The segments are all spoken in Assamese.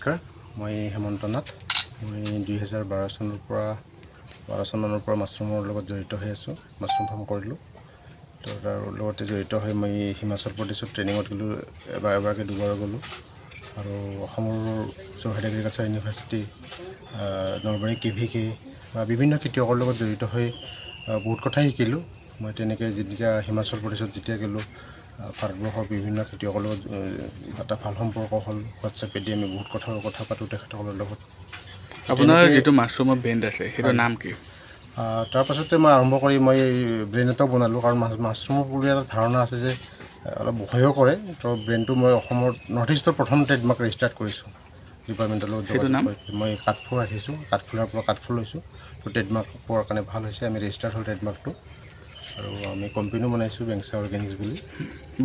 নমস্কাৰ, মই হেমন্তনাথ। মই 2012 চনৰ পৰা মাছৰুমৰ লগত জড়িত হৈ আছোঁ। মাছৰুম ফাৰ্ম কৰিলোঁ, তো তাৰ লগতে জড়িত হৈ মই হিমাচল প্ৰদেশত ট্ৰেইনিঙত গ'লোঁ। এবাৰকৈ দুবাৰ গ'লোঁ। আৰু অসমৰ চৰকাৰী এগ্ৰিকালচাৰ ইউনিভাৰ্চিটি, নলবাৰী KVK বা বিভিন্ন খেতিয়কৰ লগত জড়িত হৈ বহুত কথাই শিকিলোঁ। মই তেনেকৈ যেতিয়া হিমাচল প্ৰদেশত যেতিয়া গ'লোঁ, ভাৰতবৰ্ষৰ বিভিন্ন খেতিয়কৰ লগত এটা ভাল সম্পৰ্ক হ'ল। হোৱাটছএপেদি আমি বহুত কথা পাতোঁ তেখেতসকলৰ লগত। আপোনাৰ যিটো মাছৰুমৰ ব্ৰেণ্ড আছে, সেইটো নাম কি? তাৰপাছতে মই আৰম্ভ কৰি মই ব্ৰেণ্ড এটাও বনালোঁ, কাৰণ মাছৰুমৰ বুলি এটা ধাৰণা আছে যে অলপ ভয়ো কৰে। তো ব্ৰেণ্ডটো মই অসমৰ নৰ্থ ইষ্টৰ প্ৰথম ট্ৰেডমাৰ্ক ৰেজিষ্টাৰ্ট কৰিছোঁ ডিপাৰ্টমেণ্টৰ লগত। মই কাঠফুল ৰাখিছোঁ, কাঠফুলাৰ পৰা কাঠফুল লৈছোঁ। তো ট্ৰেডমাৰ্ক পোৱাৰ কাৰণে ভাল হৈছে, আমি ৰেজিষ্টাৰ্ড হ'ল ট্ৰেডমাৰ্কটো। আৰু আমি কোম্পানীও বনাইছোঁ, বেংচা অৰ্গেনিক্স বুলি।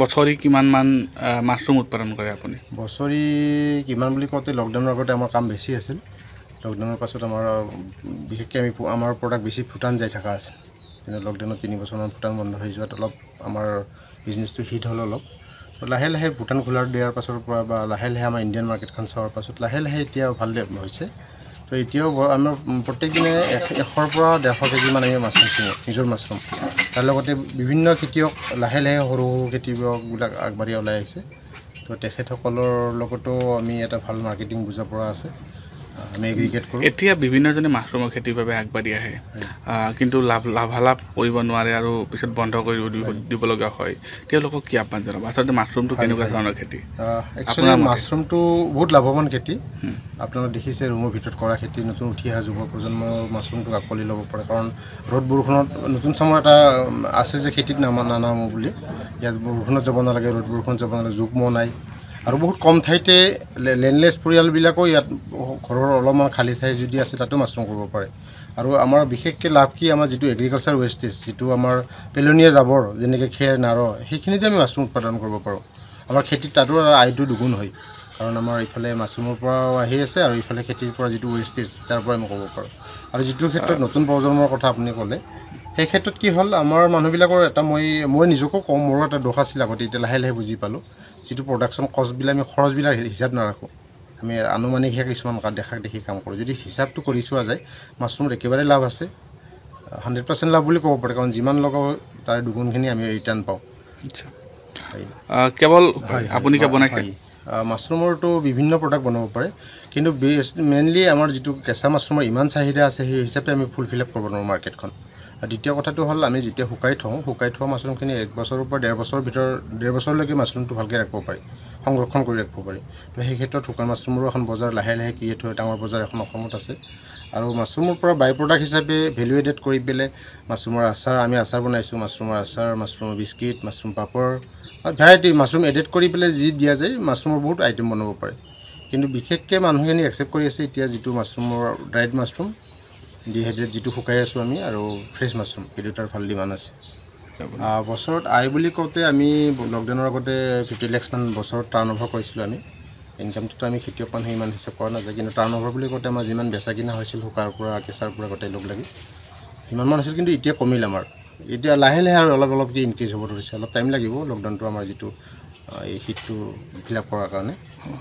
বছৰি কিমানমান মাছৰুম উৎপাদন কৰে আপুনি? বছৰি কিমান বুলি কওঁতে লকডাউনৰ আগতে আমাৰ কাম বেছি আছিল। লকডাউনৰ পাছত আমাৰ বিশেষকৈ আমাৰ প্ৰডাক্ট বেছি ভূটান যাই থকা আছিল। কিন্তু লকডাউনত 3 বছৰমান ভূটান বন্ধ হৈ যোৱাত অলপ আমাৰ বিজনেছটো হিট হ'ল অলপ। তো লাহে লাহে ভূটান খোলাৰ দিয়াৰ পাছৰ পৰা বা লাহে লাহে আমাৰ ইণ্ডিয়ান মাৰ্কেটখন চোৱাৰ পাছত লাহে লাহে এতিয়া ভাল হৈছে। তো এতিয়াও আমাৰ প্ৰত্যেকদিনে 100 পৰা 150 কেজিমান আমি মাছৰুম কিনো, নিজৰ মাছৰুম। তাৰ লগতে বিভিন্ন খেতিয়ক লাহে লাহে সৰু সৰু খেতিয়কবিলাক আগবাঢ়ি ওলাই আহিছে। তো তেখেতসকলৰ লগতো আমি এটা ভাল মাৰ্কেটিং বুজা পৰা আছে। আমি এগ্ৰিগেট কৰোঁ। এতিয়া বিভিন্নজনে মাছৰুমৰ খেতিৰ বাবে আগবাঢ়ি আহে, কিন্তু লাভালাভ কৰিব নোৱাৰে আৰু পিছত বন্ধ কৰি দিব লগা হয়। তেওঁলোকক কি আহ্বান জনাব? আচলতে মাছৰুমটো কেনেকুৱা ধৰণৰ খেতি? একচুৱেলি মাছৰুমটো বহুত লাভৱান খেতি। আপোনালোকে দেখিছে ৰুমৰ ভিতৰত কৰা খেতি। নতুন উঠি অহা যুৱ প্ৰজন্মৰ মাছৰুমটোক আকোৱালি ল'ব পাৰে, কাৰণ ৰ'দ বৰষুণত নতুন চামৰ এটা আছে যে খেতিত নানামো বুলি। ইয়াত বৰষুণত যাব নালাগে, ৰ'দ বৰষুণত যাব নালাগে, জুকম নাই। আৰু বহুত কম ঠাইতে লেণ্ডলেছ পৰিয়ালবিলাকো ইয়াত ঘৰৰ অলপমান খালী ঠাই যদি আছে তাতো মাছৰুম কৰিব পাৰে। আৰু আমাৰ বিশেষকৈ লাভ কি, আমাৰ যিটো এগ্ৰিকালচাৰ ৱেষ্টেজ, যিটো আমাৰ পেলনীয়া জাবৰ, যেনেকৈ খেৰ, নাৰ, সেইখিনিতে আমি মাছৰুম উৎপাদন কৰিব পাৰোঁ। আমাৰ খেতিত তাতো আয়টো দুগুণ হয়, কাৰণ আমাৰ ইফালে মাছৰুমৰ পৰাও আহি আছে আৰু ইফালে খেতিৰ পৰা যিটো ৱেষ্টেজ, তাৰ পৰা আমি ক'ব পাৰোঁ। আৰু যিটো ক্ষেত্ৰত নতুন প্ৰজন্মৰ কথা আপুনি ক'লে, সেই ক্ষেত্ৰত কি হ'ল, আমাৰ মানুহবিলাকৰ এটা মই নিজকো কম, মোৰো এটা দোষ আছিল আগতে। এতিয়া লাহে লাহে বুজি পালোঁ, যিটো প্ৰডাকশ্যন কষ্টবিলাক, আমি খৰচবিলাক হিচাপ নাৰাখোঁ। আমি আনুমানিকহে কিছুমান দেখাক দেখি কাম কৰোঁ। যদি হিচাপটো কৰি চোৱা যায়, মাছৰুমৰ একেবাৰে লাভ আছে। 100% লাভ বুলি ক'ব পাৰি, কাৰণ যিমান লগাওঁ তাৰ দুগুণখিনি আমি ৰিটাৰ্ণ পাওঁ। কেৱল আপুনি বনাইছে মাছৰুমৰতো বিভিন্ন প্ৰডাক্ট বনাব পাৰে, কিন্তু মেইনলি আমাৰ যিটো কেঁচা মাছৰুমৰ ইমান চাহিদা আছে, সেই হিচাপে আমি ফুলফিল আপ কৰিব নোৱাৰোঁ মাৰ্কেটখন। আৰু দ্বিতীয় কথাটো হ'ল, আমি যেতিয়া শুকাই থওঁ মাছৰুমখিনি 1 বছৰৰ পৰা 1.5 বছৰলৈকে মাছৰুমটো ভালকৈ ৰাখিব পাৰি, সংৰক্ষণ কৰি ৰাখিব পাৰি। তো সেই ক্ষেত্ৰত শুকান মাছৰুমৰো এখন বজাৰ লাহে লাহে ক্ৰিয়েট হয়, ডাঙৰ বজাৰ এখন অসমত আছে। আৰু মাছৰুমৰ পৰা বাই প্ৰডাক্ট হিচাপে ভেলু এডেড কৰি পেলাই মাছৰুমৰ আচাৰ, আমি আচাৰ বনাইছোঁ, মাছৰুমৰ আচাৰ, মাছৰুমৰ বিস্কিট, মাছৰুম পাপৰ, ভেৰাইটি মাছৰুম এডেড কৰি পেলাই যি দিয়া যায়, মাছৰুমৰ বহুত আইটেম বনাব পাৰে। কিন্তু বিশেষকৈ মানুহখিনি একচেপ্ট কৰি আছে এতিয়া যিটো মাছৰুমৰ ড্ৰাইড মাছৰুম, ডিহাইড্ৰেট, যিটো শুকাই আছোঁ আমি, আৰু ফ্ৰেছ মাছৰুম, এই দুটাৰ ভাল ডিমাণ্ড আছে। বছৰত আয় বুলি কওঁতে আমি লকডাউনৰ আগতে 50 লাখমান বছৰত টাৰ্ণ অভাৰ কৰিছিলোঁ। আমি ইনকামটোতো আমি খেতিয়ক মানুহে ইমান হিচাপ কৰা নাযায়, কিন্তু টাৰ্ণ অভাৰ বুলি কওঁতে আমাৰ যিমান বেচা কিনা হৈছিল শুকাৰ পৰা কেঁচাৰ পৰা গোটেই লগ লাগি সিমানমান হৈছিল, কিন্তু এতিয়া কমিল। আমাৰ এতিয়া লাহে লাহে আৰু অলপ অলপকৈ ইনক্ৰিজ হ'ব ধৰিছে। অলপ টাইম লাগিব লকডাউনটো আমাৰ যিটো এই হিটটো ফিল আপ কৰাৰ কাৰণে।